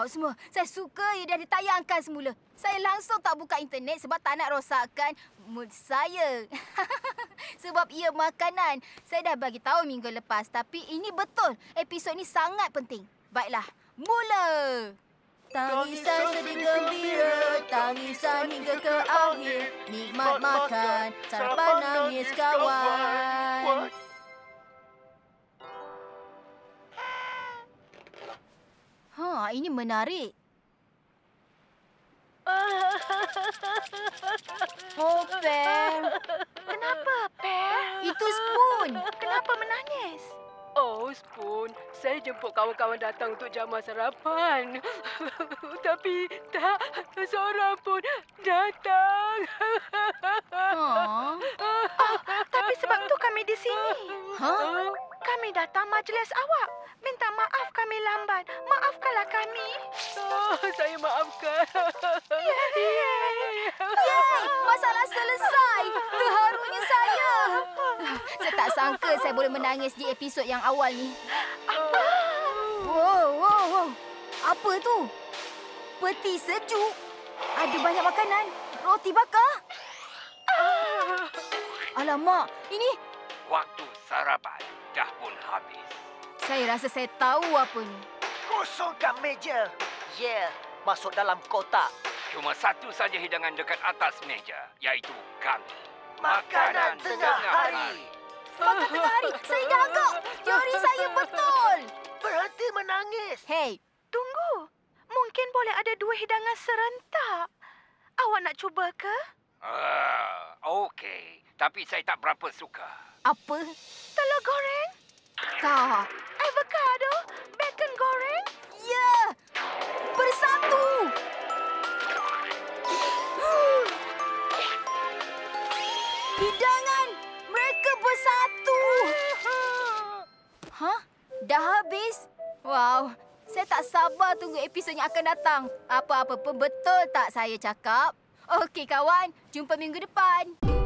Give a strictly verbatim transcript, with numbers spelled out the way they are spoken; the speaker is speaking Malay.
Awak semua, saya suka ia dah ditayangkan semula. Saya langsung tak buka internet sebab tak nak rosakkan mood saya. Sebab ia makanan. Saya dah bagi tahu minggu lepas tapi ini betul. Episod ini sangat penting. Baiklah, mula. Tangisan sedih gembira, tangisan hingga ke akhir. Nikmat makan, sarapan nangis kawan. Ha, ini menarik. Oh, Per. Kenapa, Per? Itu Spoon. Kenapa menangis? Oh, Spoon. Saya jemput kawan-kawan datang untuk jamuan sarapan. Tapi tak seorang pun datang. Oh. Oh, tapi sebab tu kami di sini. Huh? Kami datang majlis awak. Minta maaf kami lambat. Maafkanlah kami. Oh, saya maafkan. Yeay. Yeay. Yeay. Masalah selesai. Terharunya saya. Saya tak sangka saya boleh menangis di episod yang awal ni. Wow, wow, wow. Apa tu? Peti sejuk. Ada banyak makanan. Roti bakar. Alamak, ini... Waktu sarapan dah pun habis. Saya rasa saya tahu apa ni. Kosongkan meja. Ya, yeah. Masuk dalam kotak. Cuma satu saja hidangan dekat atas meja, iaitu kami. Makanan, Makanan tengah hari. hari. Makanan tengah hari. Saya dah agak. Teori saya betul. Berhenti menangis. Hei. Tunggu. Mungkin boleh ada dua hidangan serentak. Awak nak cuba ke? Ah, okey. Tapi saya tak berapa suka. Apa? Telur goreng? Tak. Avocado, bacon goreng. Ya, yeah. Bersatu. Hidangan mereka bersatu. Hah? Dah habis? Wow, saya tak sabar tunggu episod yang akan datang. Apa-apa pun betul tak saya cakap. Okey kawan, jumpa minggu depan.